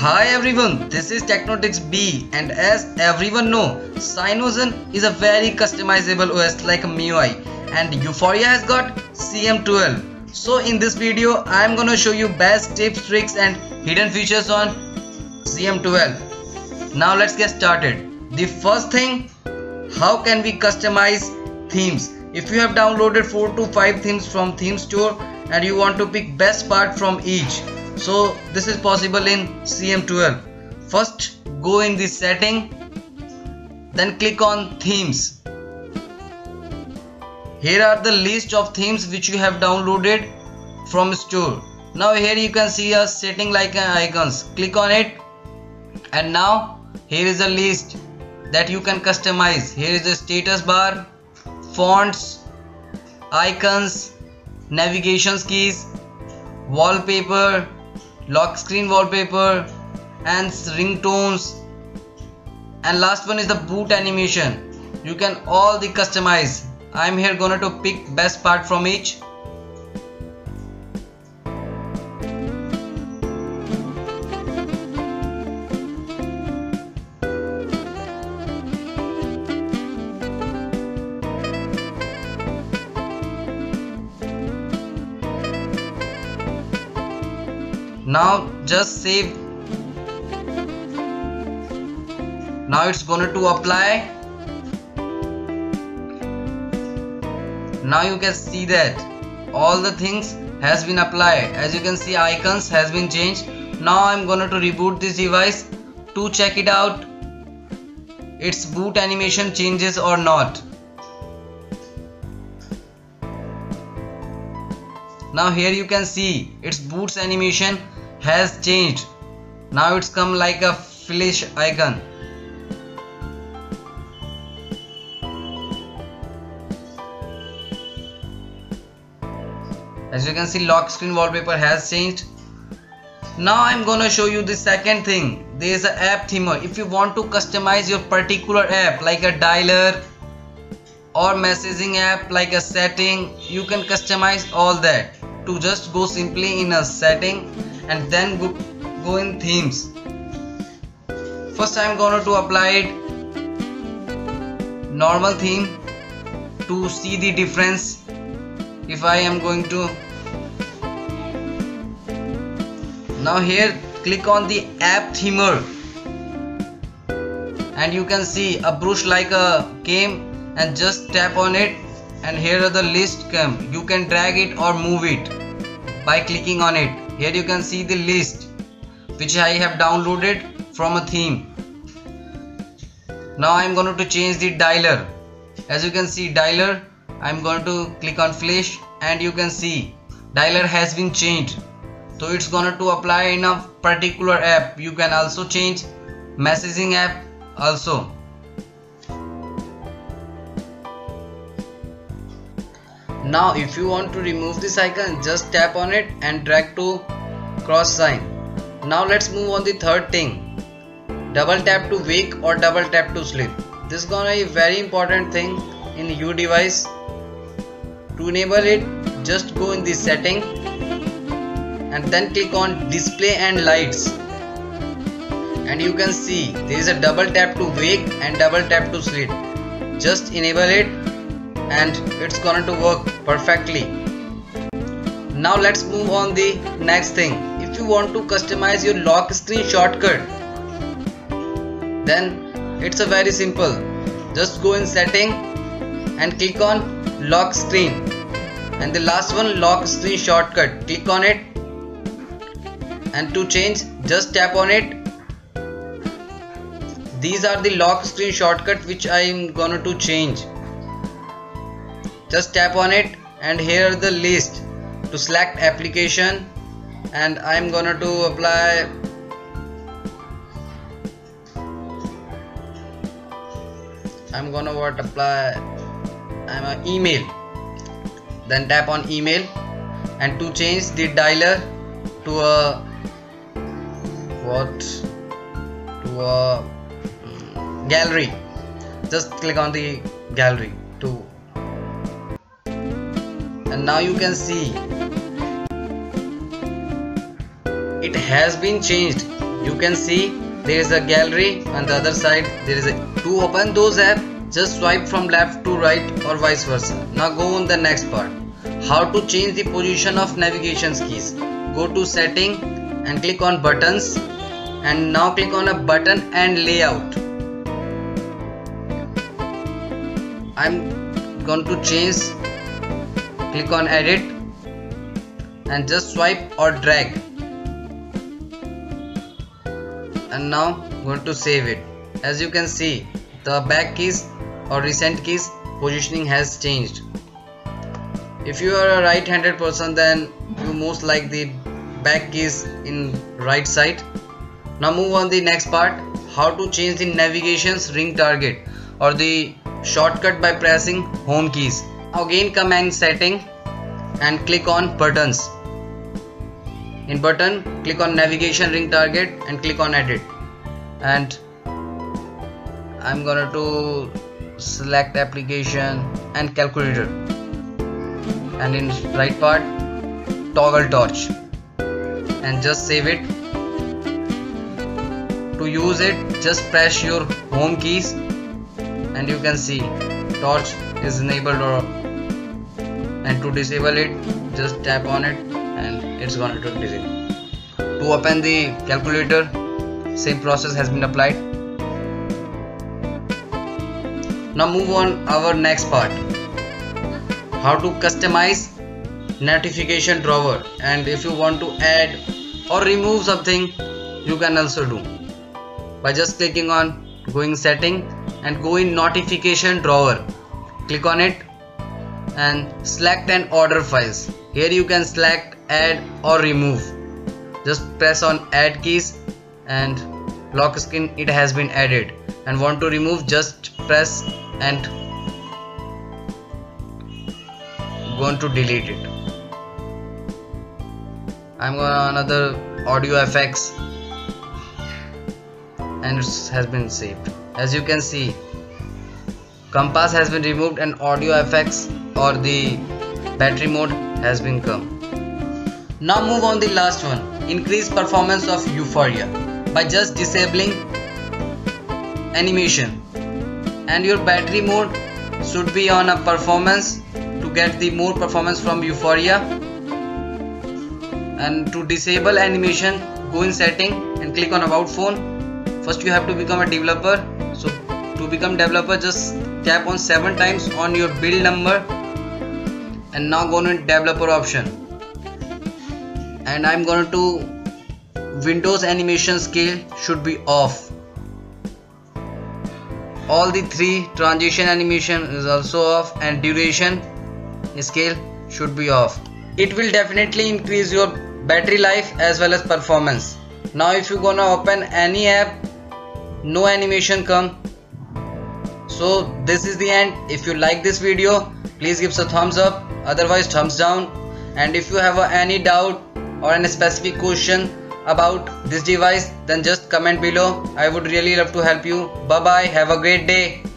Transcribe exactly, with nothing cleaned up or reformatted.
Hi everyone, this is Technotix B, and as everyone know, Cyanogen is a very customizable O S like a M I U I, and Euphoria has got C M twelve. So in this video, I am gonna show you best tips, tricks and hidden features on C M twelve. Now let's get started. The first thing, how can we customize themes? If you have downloaded four to five themes from theme store and you want to pick best part from each, so this is possible in C M twelve. First go in the setting, then click on themes. Here are the list of themes which you have downloaded from store. Now here you can see a setting like icons, click on it, and now here is a list that you can customize. Here is the status bar, fonts, icons, navigation keys, wallpaper, lock screen wallpaper and ringtones, and last one is the boot animation. You can all the customize. I'm here gonna to pick best part from each. Now just save. Now it's gonna to apply. Now you can see that all the things has been applied. As you can see, icons has been changed. Now I'm gonna to reboot this device to check it out, its boot animation changes or not. Now here you can see its boots animation has changed. Now it's come like a flash icon. As you can see, lock screen wallpaper has changed. Now I'm gonna show you the second thing. There is an app themer. If you want to customize your particular app like a dialer or messaging app like a setting, you can customize all that. To just go simply in a setting and then go, go in themes. First I'm going to apply it normal theme to see the difference. If I am going to now here click on the app themer, and you can see a brush like a game and just tap on it, and here are the list come. You can drag it or move it by clicking on it. Here you can see the list which I have downloaded from a theme. Now I am going to change the dialer. As you can see, dialer, I am going to click on flash, and you can see dialer has been changed. So it's going to apply in a particular app. You can also change messaging app also. Now if you want to remove this icon, just tap on it and drag to cross sign. Now let's move on the third thing. Double tap to wake or double tap to sleep. This is gonna be a very important thing in your device. To enable it, just go in the setting and then click on display and lights. And you can see there is a double tap to wake and double tap to sleep. Just enable it and it's going to work perfectly. Now let's move on the next thing. If you want to customize your lock screen shortcut, then it's a very simple. Just go in setting and click on lock screen, and the last one, lock screen shortcut, click on it, and to change just tap on it. These are the lock screen shortcut which I am going to change. Just tap on it, and here are the list to select application, and I am gonna to apply I'm gonna what apply I'm an email, then tap on email, and to change the dialer to a what to a gallery, just click on the gallery to. And now you can see it has been changed. you can see there is a gallery, on the other side there is a to open those apps, just swipe from left to right or vice versa. Now go on the next part, how to change the position of navigation keys. Go to setting and click on buttons, and now click on a button and layout. I'm going to change, click on edit and just swipe or drag, and now going to save it. As you can see, the back keys or recent keys positioning has changed. If you are a right-handed person, then you most like the back keys in right side. Now move on the next part, how to change the navigation's ring target or the shortcut by pressing home keys. Again come and setting and click on buttons. In button click on navigation ring target and click on edit, and I'm gonna to select application and calculator, and in right part toggle torch, and just save it. To use it, just press your home keys and you can see torch is enabled, or and to disable it just tap on it and it's going to disable. To open the calculator, same process has been applied. Now move on our next part, how to customize notification drawer, and if you want to add or remove something you can also do by just clicking on going setting and go in notification drawer, click on it and select and order files. Here you can select add or remove, just press on add keys and lock screen it has been added, and want to remove just press and want to delete it. I'm gonna another audio effects and it has been saved. As you can see, compass has been removed and audio effects or the battery mode has been come. Now move on the last one, increase performance of Euphoria by just disabling animation, and your battery mode should be on a performance to get the more performance from Euphoria. And to disable animation, go in setting and click on about phone. First you have to become a developer, so to become developer just tap on seven times on your build number, and now go to developer option, and I'm going to Windows animation scale should be off. All the three transition animation is also off and duration scale should be off. It will definitely increase your battery life as well as performance. Now if you're gonna open any app, no animation come. So this is the end. If you like this video, please give us a thumbs up, otherwise thumbs down. And if you have uh, any doubt or any specific question about this device, then just comment below. I would really love to help you. Bye bye, have a great day.